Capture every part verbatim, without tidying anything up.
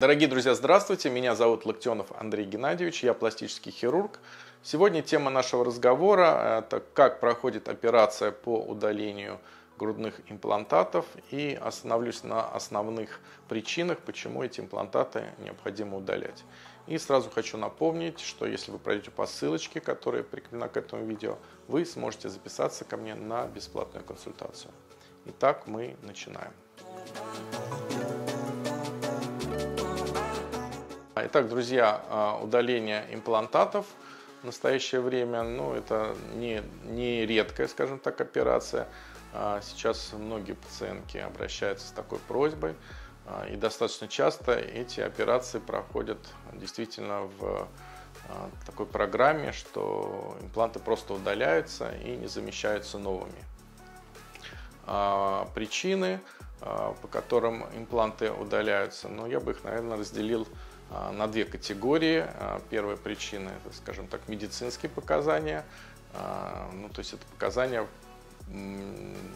Дорогие друзья, здравствуйте! Меня зовут Локтионов Андрей Геннадьевич, я пластический хирург. Сегодня тема нашего разговора – это как проходит операция по удалению грудных имплантатов, и остановлюсь на основных причинах, почему эти имплантаты необходимо удалять. И сразу хочу напомнить, что если вы пройдете по ссылочке, которая прикреплена к этому видео, вы сможете записаться ко мне на бесплатную консультацию. Итак, мы начинаем. Итак, друзья, удаление имплантатов в настоящее время, ну, это не, не редкая, скажем так, операция. Сейчас многие пациентки обращаются с такой просьбой, и достаточно часто эти операции проходят действительно в такой программе, что импланты просто удаляются и не замещаются новыми. Причины, по которым импланты удаляются, ну, я бы их, наверное, разделил на две категории. Первая причина – это, скажем так, медицинские показания. Ну, то есть это показания,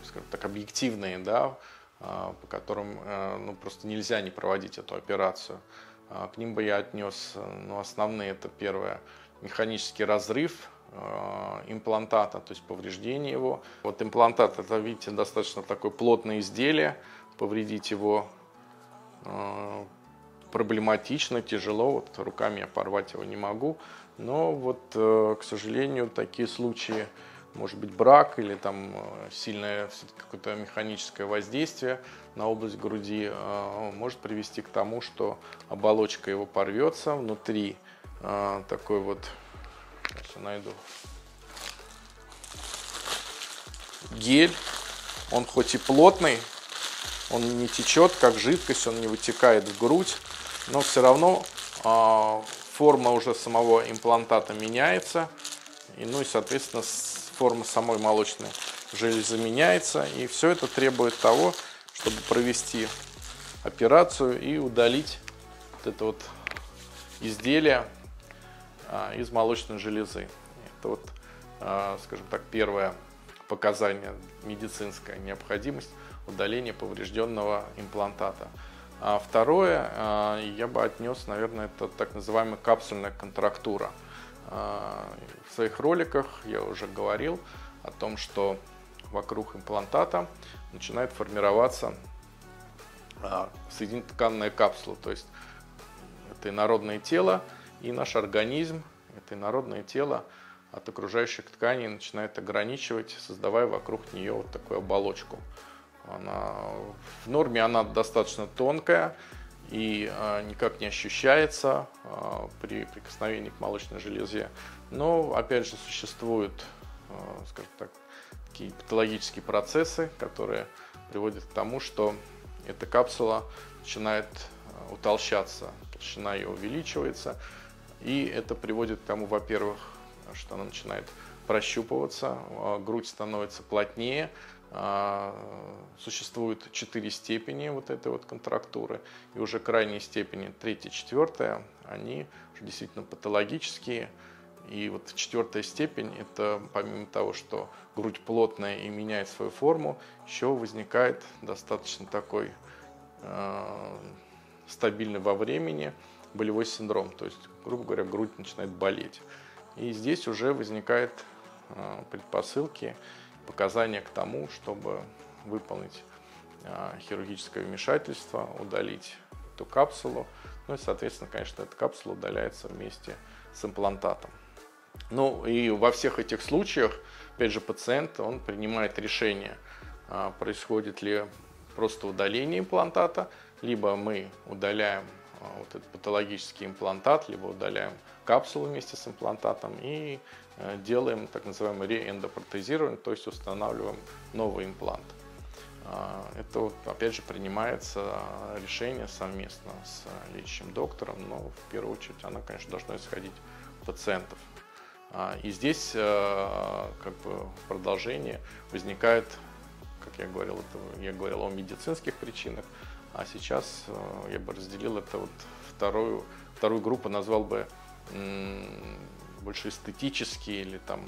скажем так, объективные, да, по которым, ну, просто нельзя не проводить эту операцию. К ним бы я отнес, ну, основные – это первое – механический разрыв имплантата, то есть повреждение его. Вот имплантат – это, видите, достаточно такое плотное изделие, повредить его проблематично, тяжело, вот руками я порвать его не могу, но вот, к сожалению, такие случаи, может быть, брак или там сильное какое-то механическое воздействие на область груди может привести к тому, что оболочка его порвется внутри, такой вот, сейчас я найду, гель, он хоть и плотный, он не течет как жидкость, он не вытекает в грудь, но все равно э, форма уже самого имплантата меняется, и, ну и, соответственно, форма самой молочной железы меняется, и все это требует того, чтобы провести операцию и удалить вот это вот изделие э, из молочной железы. Это вот, э, скажем так, первое показание, медицинская необходимость удаления поврежденного имплантата. А второе, я бы отнес, наверное, это так называемая капсульная контрактура. В своих роликах я уже говорил о том, что вокруг имплантата начинает формироваться соединительно-тканная капсула. То есть это инородное тело, и наш организм, это инородное тело от окружающих тканей начинает ограничивать, создавая вокруг нее вот такую оболочку. Она, в норме она достаточно тонкая и э, никак не ощущается э, при прикосновении к молочной железе. Но, опять же, существуют, э, скажем так, такие патологические процессы, которые приводят к тому, что эта капсула начинает утолщаться, толщина ее увеличивается. И это приводит к тому, во-первых, что она начинает прощупываться, э, грудь становится плотнее. Существует четыре степени вот этой вот контрактуры, и уже крайние степени третья, четвёртая, они действительно патологические. И вот четвертая степень, это помимо того, что грудь плотная и меняет свою форму, еще возникает достаточно такой э, стабильный во времени болевой синдром, то есть, грубо говоря, грудь начинает болеть, и здесь уже возникают э, предпосылки, показания к тому, чтобы выполнить э, хирургическое вмешательство, удалить эту капсулу. Ну и, соответственно, конечно, эта капсула удаляется вместе с имплантатом. Ну и во всех этих случаях, опять же, пациент, он принимает решение, э, происходит ли просто удаление имплантата, либо мы удаляем э, вот этот патологический имплантат, либо удаляем капсулу вместе с имплантатом и делаем так называемое реэндопротезирование, то есть устанавливаем новый имплант. Это, опять же, принимается решение совместно с лечащим доктором, но в первую очередь оно, конечно, должно исходить от пациентов. И здесь, как бы, в продолжение возникает, как я говорил, это, я говорил о медицинских причинах, а сейчас я бы разделил это вот вторую, вторую группу, назвал бы больше эстетические или там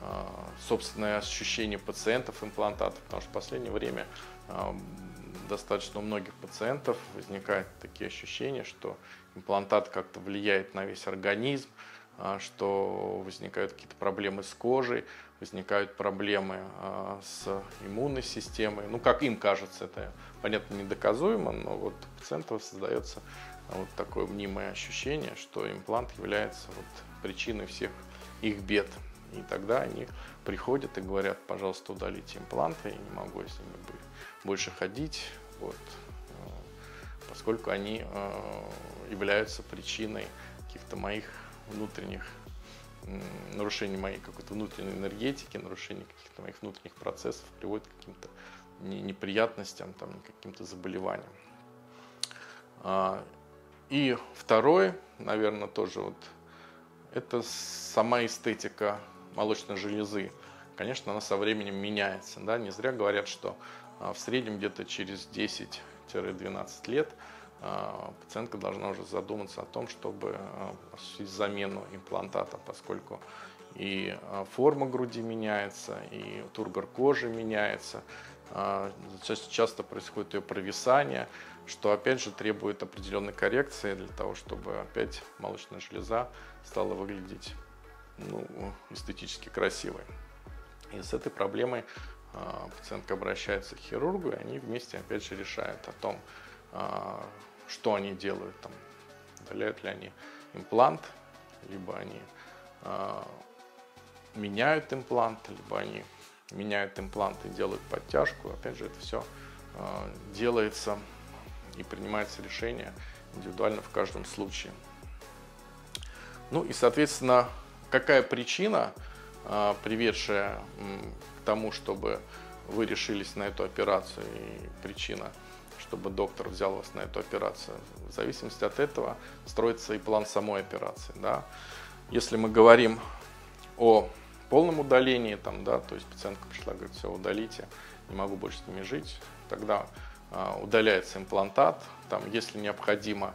э, собственное ощущение пациентов имплантатов, потому что в последнее время э, достаточно у многих пациентов возникают такие ощущения, что имплантат как-то влияет на весь организм, что возникают какие-то проблемы с кожей, возникают проблемы с иммунной системой. Ну, как им кажется, это, понятно, недоказуемо, но вот у пациентов создается вот такое мнимое ощущение, что имплант является вот причиной всех их бед. И тогда они приходят и говорят: пожалуйста, удалите импланты, я не могу с ними больше ходить, вот, поскольку они являются причиной каких-то моих внутренних, нарушений моей какой-то внутренней энергетики, нарушений каких-то моих внутренних процессов, приводит к каким-то неприятностям, там, каким-то заболеваниям. И второй, наверное, тоже вот, это сама эстетика молочной железы. Конечно, она со временем меняется. Да? Не зря говорят, что в среднем где-то через десять-двенадцать лет пациентка должна уже задуматься о том, чтобы осуществить замену имплантата, поскольку и форма груди меняется, и тургор кожи меняется. Часто происходит ее провисание, что опять же требует определенной коррекции для того, чтобы опять молочная железа стала выглядеть, ну, эстетически красивой. И с этой проблемой пациентка обращается к хирургу, и они вместе опять же решают о том, что они делают, там, удаляют ли они имплант, либо они э, меняют имплант, либо они меняют имплант и делают подтяжку. Опять же, это все э, делается и принимается решение индивидуально в каждом случае. Ну и, соответственно, какая причина, э, приведшая м, к тому, чтобы вы решились на эту операцию, и причина, чтобы доктор взял вас на эту операцию. В зависимости от этого строится и план самой операции. Да. Если мы говорим о полном удалении, там, да, то есть пациентка пришла, говорит: все, удалите, не могу больше с ними жить, тогда э, удаляется имплантат. Там, если необходимо,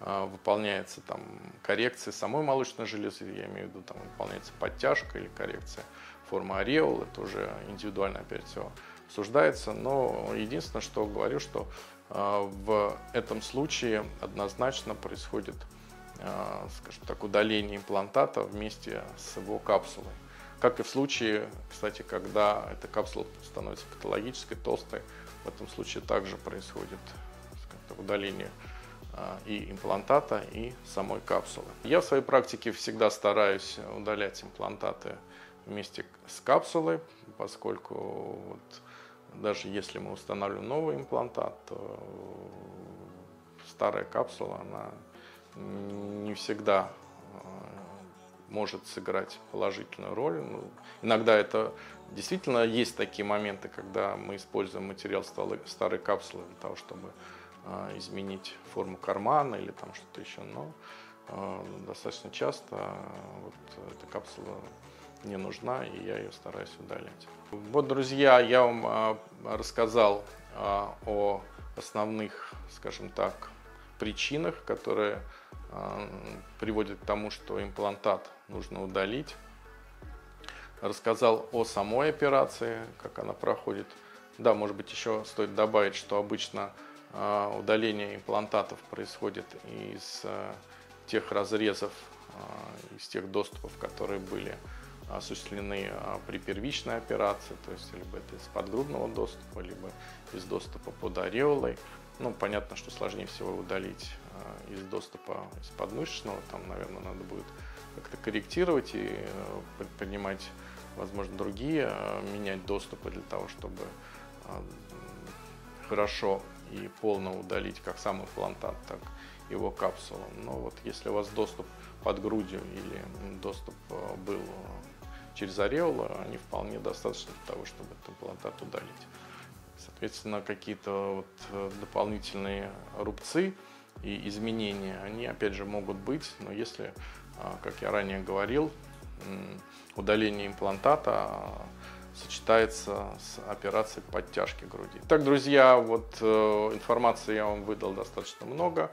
э, выполняется там, коррекция самой молочной железы, я имею в виду, там, выполняется подтяжка или коррекция формы ареолы, это уже индивидуально опять все обсуждается, но единственное, что говорю, что э, в этом случае однозначно происходит, э, скажем так, удаление имплантата вместе с его капсулой. Как и в случае, кстати, когда эта капсула становится патологической, толстой, в этом случае также происходит, скажем так, удаление э, и имплантата, и самой капсулы. Я в своей практике всегда стараюсь удалять имплантаты вместе с капсулой, поскольку вот, даже если мы устанавливаем новый имплантат, то старая капсула, она не всегда может сыграть положительную роль. Ну, иногда это действительно есть такие моменты, когда мы используем материал старой капсулы для того, чтобы изменить форму кармана или там что-то еще, но достаточно часто вот эта капсула не нужна, и я ее стараюсь удалять. Вот, друзья, я вам рассказал о основных, скажем так, причинах, которые приводят к тому, что имплантат нужно удалить. Рассказал о самой операции, как она проходит. Да, может быть, еще стоит добавить, что обычно удаление имплантатов происходит из тех разрезов, из тех доступов, которые были осуществлены при первичной операции, то есть либо это из подгрудного доступа, либо из доступа под ареолой. Ну, понятно, что сложнее всего удалить из доступа из подмышечного, там, наверное, надо будет как-то корректировать и предпринимать, возможно, другие, менять доступы для того, чтобы хорошо и полно удалить как сам имплантат, так и его капсулу. Но вот если у вас доступ под грудью или доступ был через ареолу, они вполне достаточны для того, чтобы этот имплантат удалить. Соответственно, какие-то вот дополнительные рубцы и изменения, они опять же могут быть, но если, как я ранее говорил, удаление имплантата сочетается с операцией подтяжки груди. Так, друзья, вот информации я вам выдал достаточно много.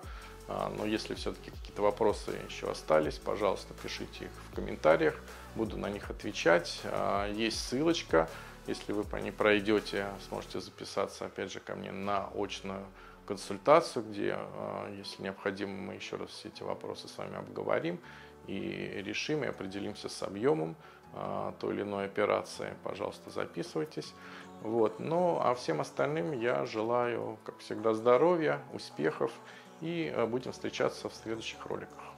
Но если все-таки какие-то вопросы еще остались, пожалуйста, пишите их в комментариях, буду на них отвечать. Есть ссылочка, Если вы не пройдете, сможете записаться, опять же, ко мне на очную консультацию, где, если необходимо, мы еще раз все эти вопросы с вами обговорим и решим, и определимся с объемом той или иной операции. Пожалуйста, записывайтесь. Вот. Ну, а всем остальным я желаю, как всегда, здоровья, успехов, и будем встречаться в следующих роликах.